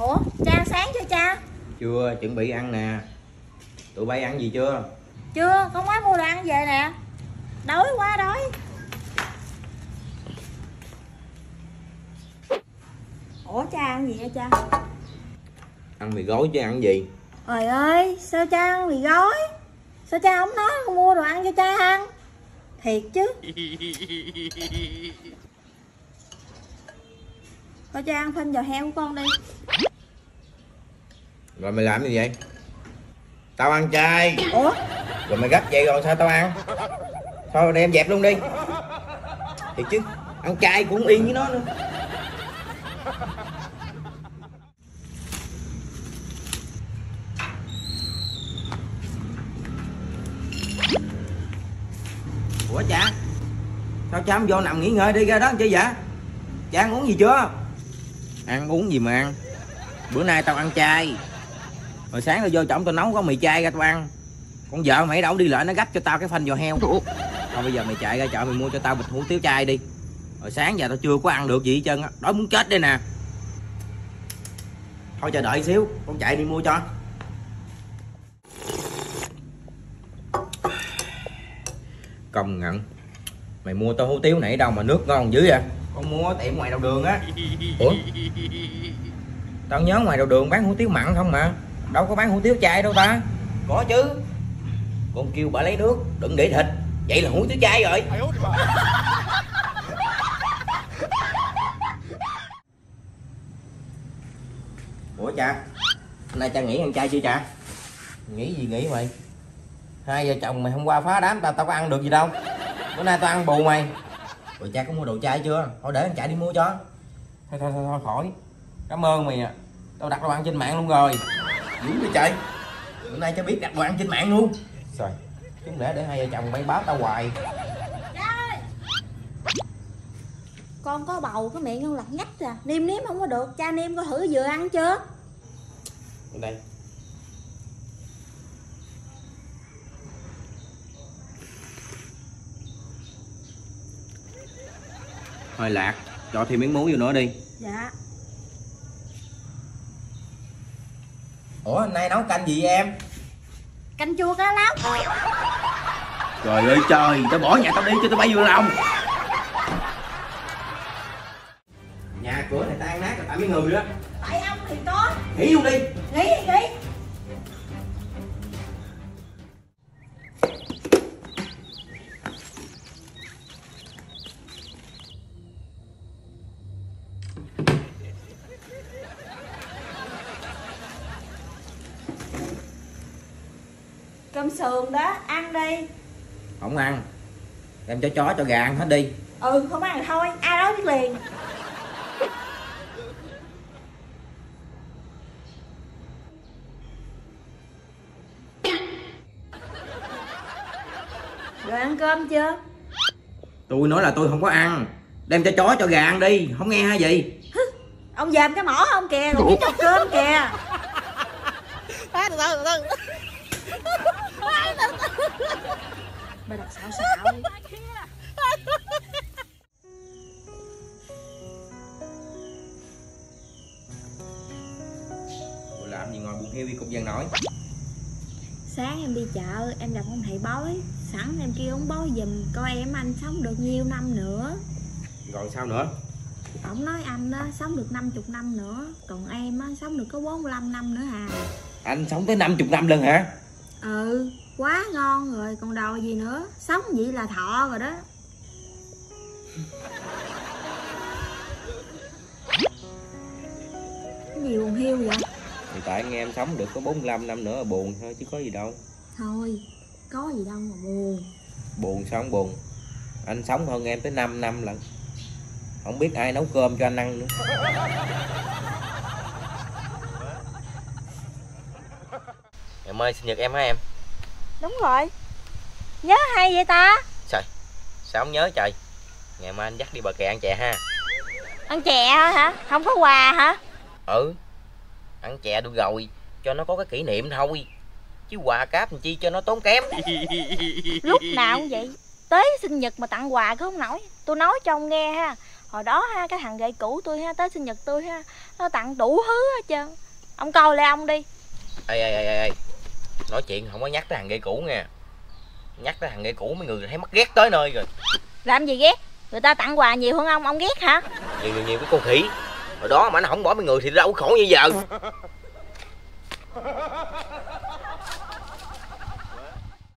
Ủa cha sáng chưa cha? Chưa, chuẩn bị ăn nè. Tụi bay ăn gì chưa? Chưa, con mới mua đồ ăn về nè. Đói quá đói. Ủa cha ăn gì vậy cha? Ăn mì gói chứ ăn gì? Trời ơi, sao cha ăn mì gói? Sao cha không nói con mua đồ ăn cho cha ăn? Thiệt chứ. Thôi cha ăn phanh giò heo của con đi. Rồi mày làm gì vậy? Tao ăn chay. Ủa? Rồi mày gấp vậy rồi sao tao ăn? Thôi đem dẹp luôn đi. Thiệt chứ, ăn chay cũng yên với nó nữa. Ủa cha, sao cha không vô nằm nghỉ ngơi đi, ra đó làm chi vậy? Cha ăn uống gì chưa? Ăn uống gì mà ăn. Bữa nay tao ăn chay. Hồi sáng tao vô trỏng tao nấu có mì chay ra tao ăn. Con vợ mày đâu đi lại nó gắp cho tao cái phanh giò heo. Thôi bây giờ mày chạy ra chợ mày mua cho tao bịch hủ tiếu chay đi. Hồi sáng giờ tao chưa có ăn được gì hết trơn á, đói muốn chết đây nè. Thôi chờ đợi xíu, con chạy đi mua cho. Công nhận mày mua tô hủ tiếu nãy đâu mà nước ngon dữ vậy? Con mua ở tiệm ngoài đầu đường á. Ủa? Tao nhớ ngoài đầu đường bán hủ tiếu mặn không mà, đâu có bán hủ tiếu chay đâu ta. Có chứ, con kêu bà lấy nước đừng để thịt, vậy là hủ tiếu chay rồi. Ủa cha, hôm nay cha nghỉ ăn chay chưa cha? Nghỉ gì nghỉ mày, hai vợ chồng mày hôm qua phá đám tao, tao có ăn được gì đâu. Bữa nay tao ăn bù mày. Rồi cha có mua đồ chay chưa? Thôi để anh chạy đi mua cho. Thôi khỏi, cảm ơn mày à. Tao đặt đồ ăn trên mạng luôn rồi. Dũng đi chạy, bữa nay cho biết đặt đồ ăn trên mạng luôn. Rồi, chúng để hai vợ chồng bay báo tao hoài. Con có bầu cái miệng không lặt nhách à, niêm nếm không có được. Cha niêm coi thử vừa ăn chưa. Đây. Hơi lạc, cho thêm miếng muối vô nữa đi. Dạ. Ủa hôm nay nấu canh gì vậy em? Canh chua cá lóc. Trời ơi trời, tao bỏ nhà tao đi cho tao bay vô lòng. Nhà cửa này tan nát rồi tại mấy người đó. Tại ông thì có. Nghỉ luôn đi. Nghỉ đi nghỉ. Cơm sườn đó, ăn đi. Không ăn, em cho chó cho gà ăn hết đi. Ừ, không ăn thì thôi, ai đó biết liền. Rồi ăn cơm chưa? Tôi nói là tôi không có ăn. Đem cho chó cho gà ăn đi, không nghe hay gì? Ông dèm cái mỏ không kìa, rồi cho cơm kìa. Mày đọc xạo xạo. Cô làm gì ngồi buồn hiu đi cục dân nổi. Sáng em đi chợ, em gặp ông thầy bói. Sẵn em kêu ông bói giùm coi em anh sống được nhiêu năm nữa. Rồi sao nữa? Ông nói anh á, sống được 50 năm nữa. Còn em á, sống được có 45 năm nữa à. Anh sống tới 50 năm luôn hả? Ừ, quá ngon rồi, còn đòi gì nữa. Sống vậy là thọ rồi đó. Cái gì buồn hiu vậy? Thì tại nghe em sống được có 45 năm nữa là buồn thôi chứ có gì đâu. Thôi, có gì đâu mà buồn. Buồn sao không buồn. Anh sống hơn em tới 5 năm lận. Không biết ai nấu cơm cho anh ăn nữa. Em ơi, sinh nhật em hả em? Đúng rồi. Nhớ hay vậy ta? Trời, sao không nhớ trời. Ngày mai anh dắt đi bờ kè ăn chè ha. Ăn chè hả? Không có quà hả? Ừ, ăn chè được rồi, cho nó có cái kỷ niệm thôi. Chứ quà cáp làm chi cho nó tốn kém. Lúc nào cũng vậy, tới sinh nhật mà tặng quà cứ không nổi. Tôi nói cho ông nghe ha, Hồi đó ha, cái thằng gậy cũ tôi ha, tới sinh nhật tôi ha, nó tặng đủ thứ hết trơn. Ông coi lại ông đi. Ê, nói chuyện không có nhắc tới thằng gậy cũ nha. Nhắc tới thằng gậy cũ mấy người thấy mắc ghét tới nơi rồi. Làm gì ghét? Người ta tặng quà nhiều hơn ông ghét hả? Nhiều cái con khỉ. Hồi đó mà nó không bỏ mấy người thì đâu có khổ như giờ.